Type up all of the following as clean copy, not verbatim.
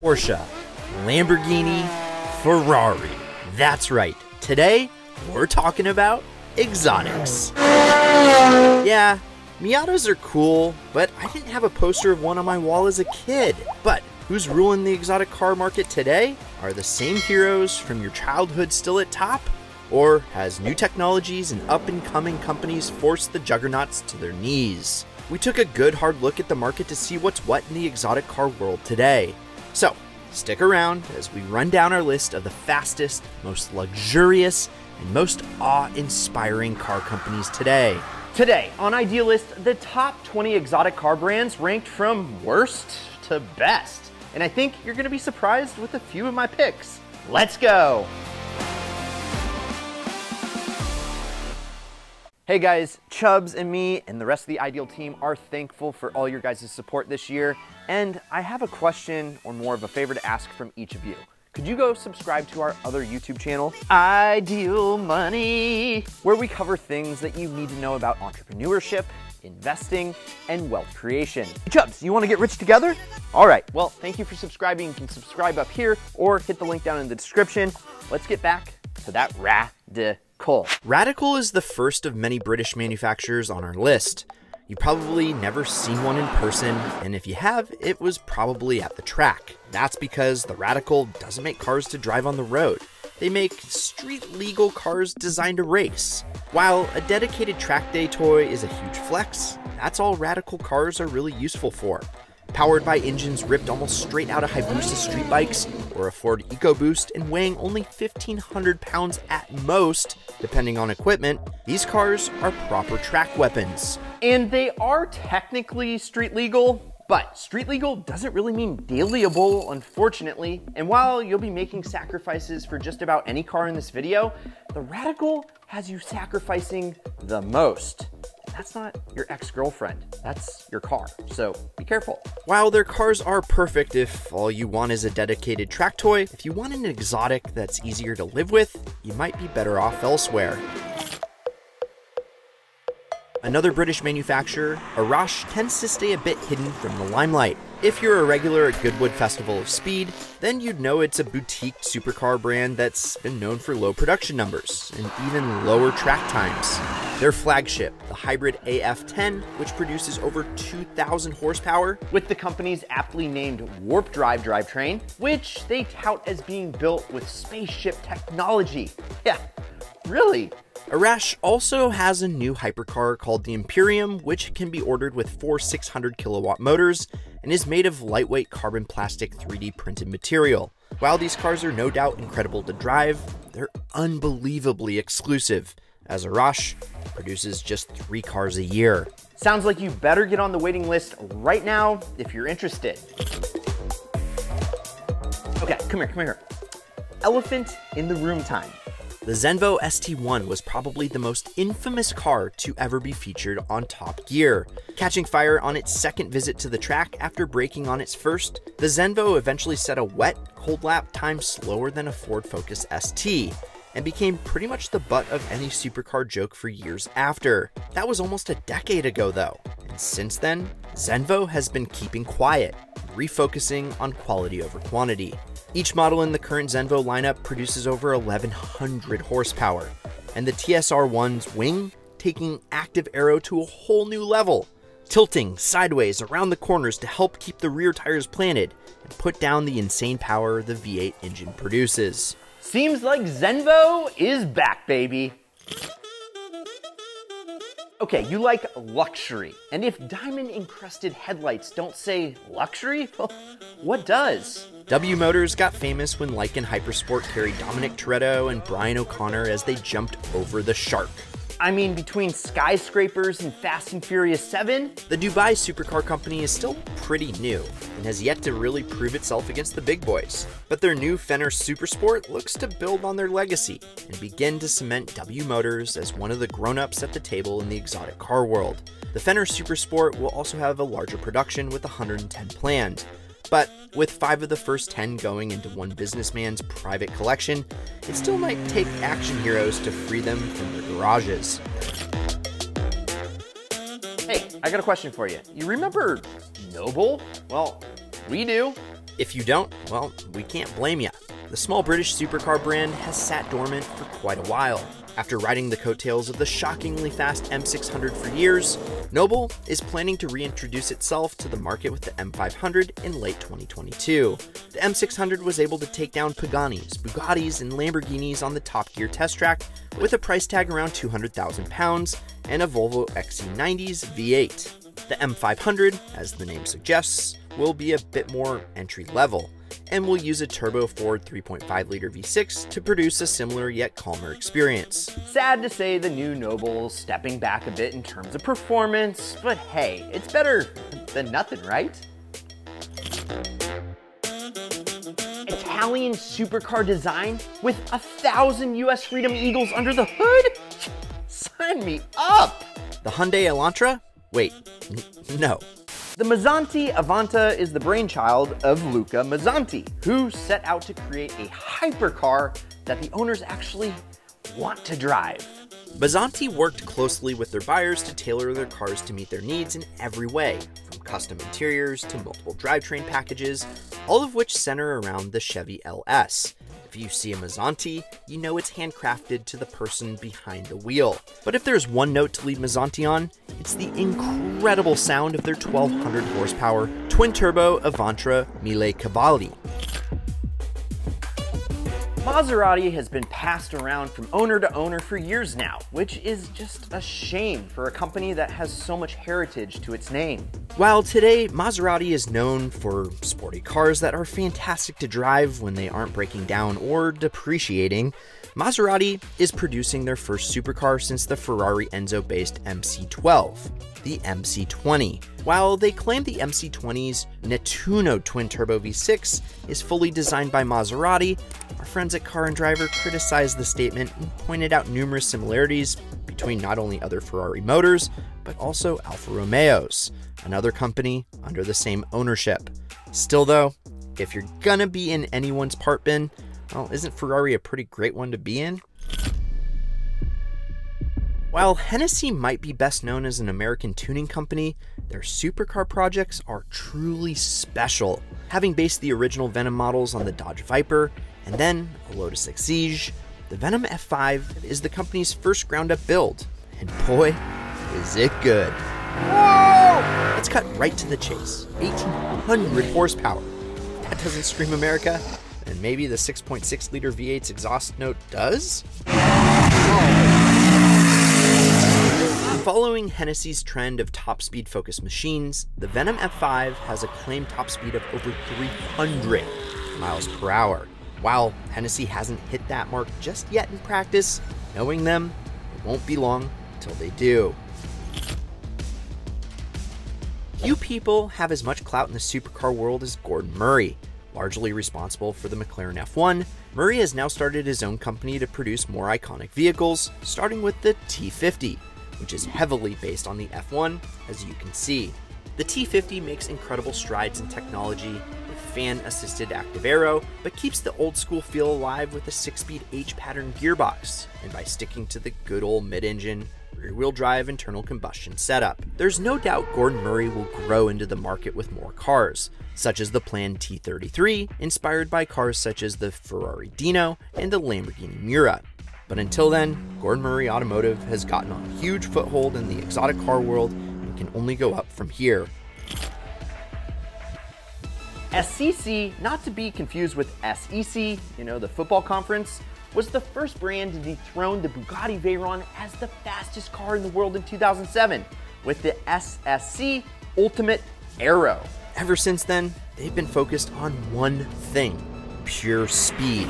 Porsche, Lamborghini, Ferrari. That's right. Today, we're talking about exotics. Yeah, Miatas are cool, but I didn't have a poster of one on my wall as a kid. But who's ruling the exotic car market today? Are the same heroes from your childhood still at top? Or has new technologies and up-and-coming companies forced the juggernauts to their knees? We took a good hard look at the market to see what's what in the exotic car world today. So, stick around as we run down our list of the fastest, most luxurious, and most awe-inspiring car companies today. Today on Idealist, the top 20 exotic car brands ranked from worst to best. And I think you're gonna be surprised with a few of my picks. Let's go. Hey guys, Chubbs and me and the rest of the Ideal team are thankful for all your guys' support this year. And I have a question, or more of a favor to ask from each of you. Could you go subscribe to our other YouTube channel, Ideal Money, where we cover things that you need to know about entrepreneurship, investing, and wealth creation. Hey Chubbs, you wanna get rich together? All right, well, thank you for subscribing. You can subscribe up here or hit the link down in the description. Let's get back to that Radical. Radical is the first of many British manufacturers on our list. You've probably never seen one in person, and if you have, it was probably at the track. That's because the Radical doesn't make cars to drive on the road. They make street-legal cars designed to race. While a dedicated track day toy is a huge flex, that's all Radical cars are really useful for. Powered by engines ripped almost straight out of Hayabusa street bikes or a Ford EcoBoost and weighing only 1,500 pounds at most, depending on equipment, these cars are proper track weapons. And they are technically street legal, but street legal doesn't really mean dailyable, unfortunately. And while you'll be making sacrifices for just about any car in this video, the Radical has you sacrificing the most. That's not your ex-girlfriend, that's your car, so be careful. While their cars are perfect if all you want is a dedicated track toy, if you want an exotic that's easier to live with, you might be better off elsewhere. Another British manufacturer, Arash, tends to stay a bit hidden from the limelight. If you're a regular at Goodwood Festival of Speed, then you'd know it's a boutique supercar brand that's been known for low production numbers and even lower track times. Their flagship, the hybrid AF10, which produces over 2,000 horsepower, with the company's aptly named Warp Drive drivetrain, which they tout as being built with spaceship technology. Yeah, really? Arash also has a new hypercar called the Imperium, which can be ordered with 4 600-kilowatt motors and is made of lightweight carbon plastic 3D printed material. While these cars are no doubt incredible to drive, they're unbelievably exclusive, as Arash produces just 3 cars a year. Sounds like you better get on the waiting list right now if you're interested. Okay, come here. Elephant in the room time. The Zenvo ST1 was probably the most infamous car to ever be featured on Top Gear. Catching fire on its second visit to the track after braking on its first, the Zenvo eventually set a wet, cold lap time slower than a Ford Focus ST, and became pretty much the butt of any supercar joke for years after. That was almost a decade ago though, and since then, Zenvo has been keeping quiet, refocusing on quality over quantity. Each model in the current Zenvo lineup produces over 1,100 horsepower, and the TSR1's wing taking active aero to a whole new level, tilting sideways around the corners to help keep the rear tires planted and put down the insane power the V8 engine produces. Seems like Zenvo is back, baby. Okay, you like luxury, and if diamond-encrusted headlights don't say luxury, well, what does? W Motors got famous when Lycan Hypersport carried Dominic Toretto and Brian O'Connor as they jumped over the shark. I mean, between skyscrapers and Fast and Furious 7, the Dubai supercar company is still pretty new and has yet to really prove itself against the big boys. But their new Fenner Supersport looks to build on their legacy and begin to cement W Motors as one of the grown-ups at the table in the exotic car world. The Fenner Supersport will also have a larger production with 110 planned. But with 5 of the first 10 going into one businessman's private collection, it still might take action heroes to free them from their garages. Hey, I got a question for you. You remember Noble? Well, we do. If you don't, well, we can't blame you. The small British supercar brand has sat dormant for quite a while. After riding the coattails of the shockingly fast M600 for years, Noble is planning to reintroduce itself to the market with the M500 in late 2022. The M600 was able to take down Paganis, Bugattis, and Lamborghinis on the Top Gear test track with a price tag around £200,000 and a Volvo XC90's V8. The M500, as the name suggests, will be a bit more entry level, and will use a turbo Ford 3.5-liter V6 to produce a similar yet calmer experience. Sad to say, the new Noble's stepping back a bit in terms of performance, but hey, it's better than nothing, right? Italian supercar design with 1,000 US Freedom Eagles under the hood? Sign me up! The Hyundai Elantra? Wait, no. The Mazzanti Avanta is the brainchild of Luca Mazzanti, who set out to create a hypercar that the owners actually want to drive. Mazzanti worked closely with their buyers to tailor their cars to meet their needs in every way, from custom interiors to multiple drivetrain packages, all of which center around the Chevy LS. If you see a Mazzanti, you know it's handcrafted to the person behind the wheel. But if there's one note to leave Mazzanti on, it's the incredible sound of their 1,200 horsepower twin-turbo Elantra 1000 cavalli. Maserati has been passed around from owner to owner for years now, which is just a shame for a company that has so much heritage to its name. While today Maserati is known for sporty cars that are fantastic to drive when they aren't breaking down or depreciating, Maserati is producing their first supercar since the Ferrari Enzo-based MC12, the MC20. While they claim the MC20's Nettuno twin-turbo V6 is fully designed by Maserati, our friends at Car & Driver criticized the statement and pointed out numerous similarities between not only other Ferrari motors, but also Alfa Romeos, another company under the same ownership. Still though, if you're gonna be in anyone's part bin, well, isn't Ferrari a pretty great one to be in? While Hennessey might be best known as an American tuning company, their supercar projects are truly special. Having based the original Venom models on the Dodge Viper, and then a Lotus Exige, the Venom F5 is the company's first ground-up build, and boy, is it good. Whoa! Let's cut right to the chase. 1,800 horsepower. If that doesn't scream America, and maybe the 6.6-liter V8's exhaust note does? Following Hennessey's trend of top speed focused machines, the Venom F5 has a claimed top speed of over 300 miles per hour. While Hennessey hasn't hit that mark just yet in practice, knowing them, it won't be long till they do. Few people have as much clout in the supercar world as Gordon Murray. Largely responsible for the McLaren F1, Murray has now started his own company to produce more iconic vehicles, starting with the T50, which is heavily based on the F1, as you can see. The T50 makes incredible strides in technology with fan-assisted active aero, but keeps the old-school feel alive with a 6-speed H-pattern gearbox, and by sticking to the good old mid-engine, rear-wheel drive internal combustion setup. There's no doubt Gordon Murray will grow into the market with more cars, such as the planned T33, inspired by cars such as the Ferrari Dino and the Lamborghini Miura. But until then, Gordon Murray Automotive has gotten on a huge foothold in the exotic car world and can only go up from here. SCC, not to be confused with SEC, you know, the football conference, was the first brand to dethrone the Bugatti Veyron as the fastest car in the world in 2007 with the SSC Ultimate Aero. Ever since then, they've been focused on one thing, pure speed.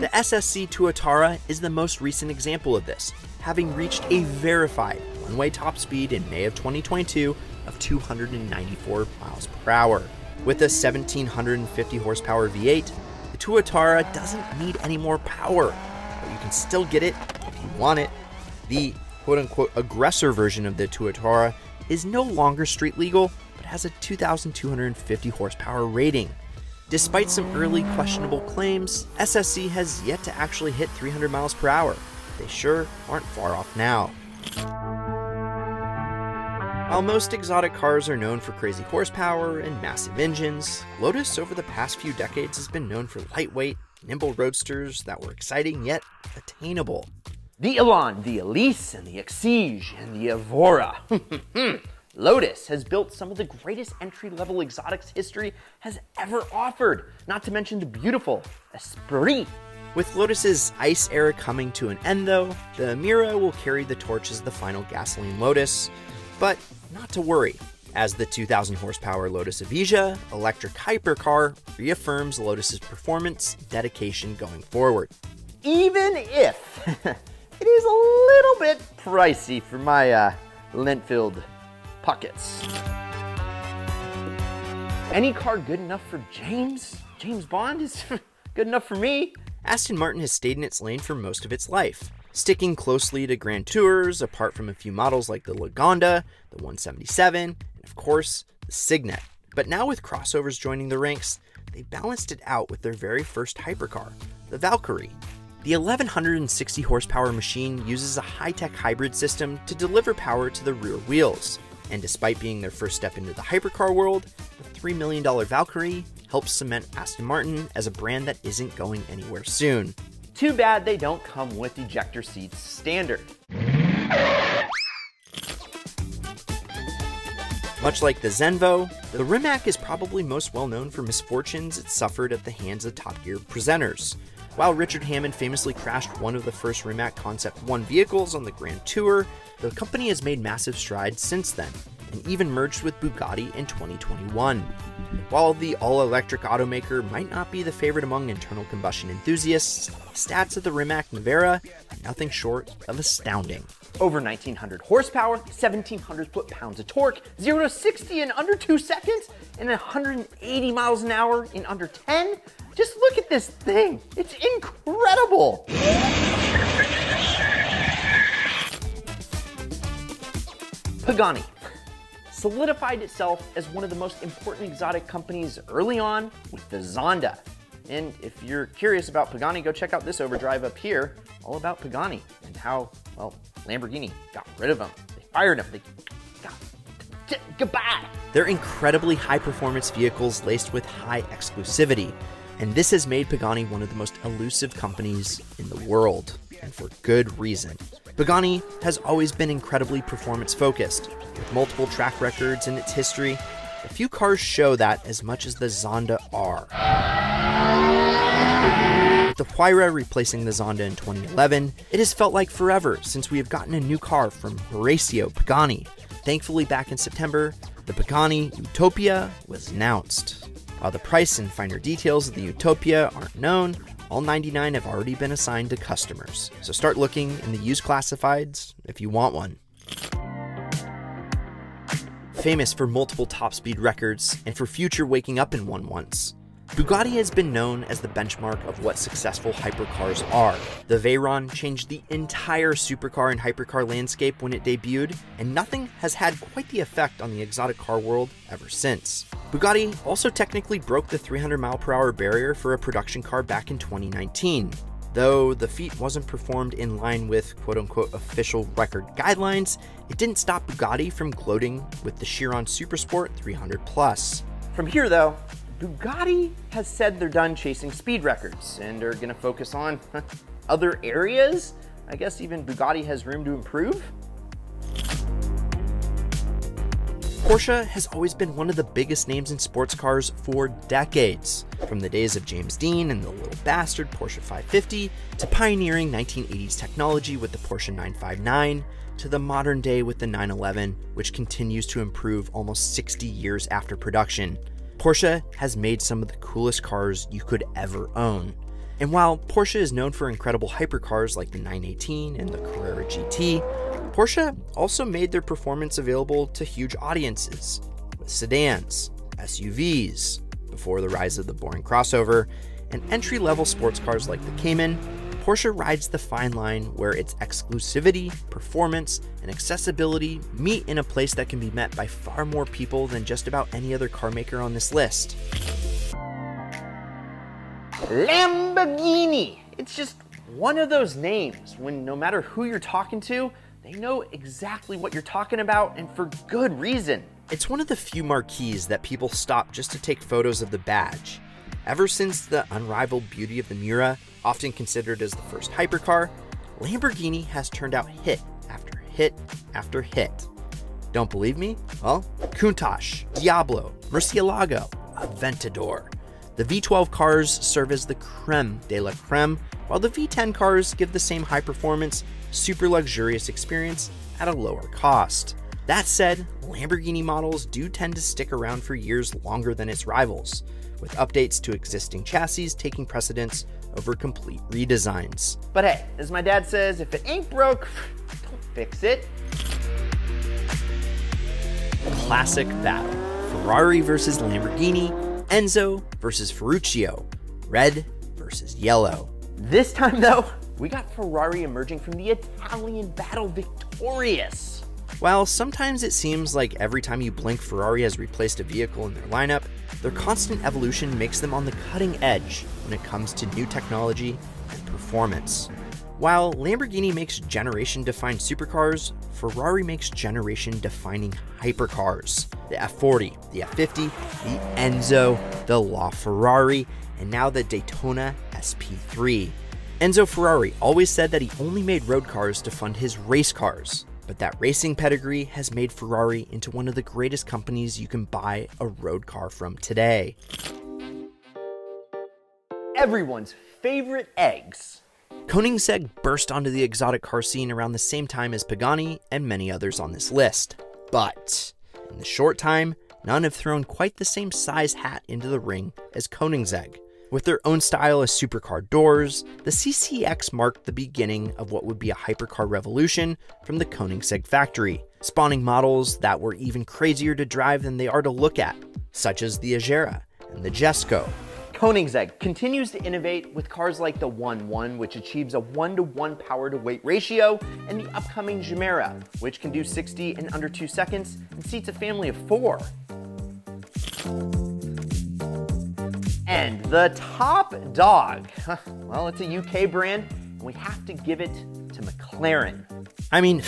The SSC Tuatara is the most recent example of this, having reached a verified one-way top speed in May of 2022 of 294 miles per hour. With a 1,750 horsepower V8, Tuatara doesn't need any more power, but you can still get it if you want it. The quote-unquote aggressor version of the Tuatara is no longer street legal, but has a 2,250 horsepower rating. Despite some early questionable claims, SSC has yet to actually hit 300 miles per hour. They sure aren't far off now. While most exotic cars are known for crazy horsepower and massive engines, Lotus over the past few decades has been known for lightweight, nimble roadsters that were exciting yet attainable. The Elan, the Elise, and the Exige, and the Evora. Lotus has built some of the greatest entry-level exotics history has ever offered, not to mention the beautiful Esprit. With Lotus's ICE era coming to an end though, the Amira will carry the torch as the final gasoline Lotus, but not to worry, as the 2,000 horsepower Lotus Evija electric hypercar reaffirms Lotus's performance dedication going forward. Even if it is a little bit pricey for my lint-filled pockets. Any car good enough for James Bond is good enough for me. Aston Martin has stayed in its lane for most of its life, sticking closely to Grand Tours, apart from a few models like the Lagonda, the 177, and of course, the Signet. But now with crossovers joining the ranks, they balanced it out with their very first hypercar, the Valkyrie. The 1160 horsepower machine uses a high-tech hybrid system to deliver power to the rear wheels. And despite being their first step into the hypercar world, the $3 million Valkyrie helps cement Aston Martin as a brand that isn't going anywhere soon. Too bad they don't come with ejector seats standard. Much like the Zenvo, the Rimac is probably most well known for misfortunes it suffered at the hands of Top Gear presenters. While Richard Hammond famously crashed one of the first Rimac Concept 1 vehicles on the Grand Tour, the company has made massive strides since then, and even merged with Bugatti in 2021. While the all-electric automaker might not be the favorite among internal combustion enthusiasts, the stats of the Rimac Nevera are nothing short of astounding. Over 1,900 horsepower, 1,700 foot-pounds of torque, 0 to 60 in under 2 seconds, and 180 miles an hour in under 10? Just look at this thing, it's incredible! Pagani solidified itself as one of the most important exotic companies early on with the Zonda. And if you're curious about Pagani, go check out this overdrive up here, all about Pagani and how, well, Lamborghini got rid of them. They fired them. They got goodbye. They're incredibly high-performance vehicles laced with high exclusivity, and this has made Pagani one of the most elusive companies in the world, and for good reason. Pagani has always been incredibly performance-focused, with multiple track records in its history. A few cars show that as much as the Zonda are. With the Huayra replacing the Zonda in 2011, it has felt like forever since we have gotten a new car from Horacio Pagani. Thankfully, back in September, the Pagani Utopia was announced. While the price and finer details of the Utopia aren't known, all 99 have already been assigned to customers, so start looking in the used classifieds if you want one. Famous for multiple top speed records and for future waking up in one once, Bugatti has been known as the benchmark of what successful hypercars are. The Veyron changed the entire supercar and hypercar landscape when it debuted, and nothing has had quite the effect on the exotic car world ever since. Bugatti also technically broke the 300-mile-per-hour barrier for a production car back in 2019, though the feat wasn't performed in line with quote-unquote official record guidelines. It didn't stop Bugatti from gloating with the Chiron Supersport 300+. From here though, Bugatti has said they're done chasing speed records and are gonna focus on other areas. I guess even Bugatti has room to improve. Porsche has always been one of the biggest names in sports cars for decades, from the days of James Dean and the little bastard Porsche 550, to pioneering 1980s technology with the Porsche 959, to the modern day with the 911, which continues to improve almost 60 years after production. Porsche has made some of the coolest cars you could ever own. And while Porsche is known for incredible hypercars like the 918 and the Carrera GT, Porsche also made their performance available to huge audiences with sedans, SUVs, before the rise of the boring crossover, and entry-level sports cars like the Cayman. Porsche rides the fine line where its exclusivity, performance, and accessibility meet in a place that can be met by far more people than just about any other car maker on this list. Lamborghini! It's just one of those names when no matter who you're talking to, They know exactly what you're talking about, and for good reason. It's one of the few marquees that people stop just to take photos of the badge. Ever since the unrivaled beauty of the Mura, often considered as the first hypercar, Lamborghini has turned out hit after hit after hit. Don't believe me? Well, Countach, Diablo, Murcielago, Aventador. The V12 cars serve as the creme de la creme, while the V10 cars give the same high performance, super luxurious experience at a lower cost. That said, Lamborghini models do tend to stick around for years longer than its rivals, with updates to existing chassis taking precedence over complete redesigns. But hey, as my dad says, if it ain't broke, don't fix it. Classic battle, Ferrari versus Lamborghini, Enzo versus Ferruccio, red versus yellow. This time though, we got Ferrari emerging from the Italian battle victorious. While sometimes it seems like every time you blink Ferrari has replaced a vehicle in their lineup, their constant evolution makes them on the cutting edge when it comes to new technology and performance. While Lamborghini makes generation-defining supercars, Ferrari makes generation-defining hypercars. The F40, the F50, the Enzo, the LaFerrari, and now the Daytona SP3. Enzo Ferrari always said that he only made road cars to fund his race cars, but that racing pedigree has made Ferrari into one of the greatest companies you can buy a road car from today. Everyone's favorite eggs. Koenigsegg burst onto the exotic car scene around the same time as Pagani and many others on this list. But in the short time, none have thrown quite the same size hat into the ring as Koenigsegg. With their own style as supercar doors, the CCX marked the beginning of what would be a hypercar revolution from the Koenigsegg factory, spawning models that were even crazier to drive than they are to look at, such as the Agera and the Jesco. Koenigsegg continues to innovate with cars like the 1-1, which achieves a 1-to-1 power to weight ratio, and the upcoming Gemera, which can do 60 in under 2 seconds and seats a family of 4. And the top dog, well, it's a UK brand, and we have to give it to McLaren. I mean,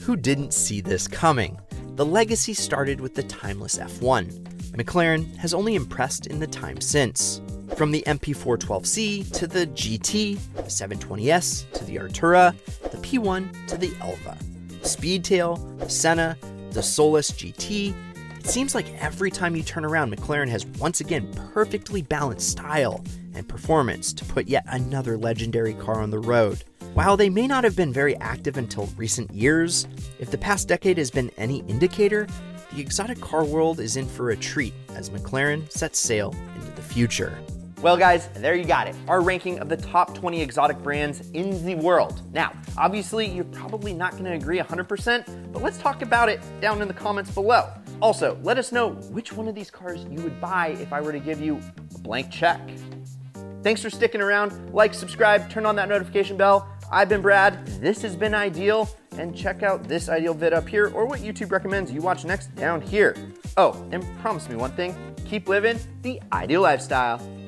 who didn't see this coming? The legacy started with the timeless F1. McLaren has only impressed in the time since. From the MP412C to the GT, the 720S to the Artura, the P1 to the Elva, the Speedtail, the Senna, the Solus GT. It seems like every time you turn around, McLaren has once again perfectly balanced style and performance to put yet another legendary car on the road. While they may not have been very active until recent years, if the past decade has been any indicator, the exotic car world is in for a treat as McLaren sets sail into the future. Well guys, there you got it. Our ranking of the top 20 exotic brands in the world. Now, obviously you're probably not gonna agree 100%, but let's talk about it down in the comments below. Also, let us know which one of these cars you would buy if I were to give you a blank check. Thanks for sticking around. Like, subscribe, turn on that notification bell. I've been Brad, this has been Ideal, and check out this Ideal vid up here or what YouTube recommends you watch next down here. Oh, and promise me one thing, keep living the Ideal lifestyle.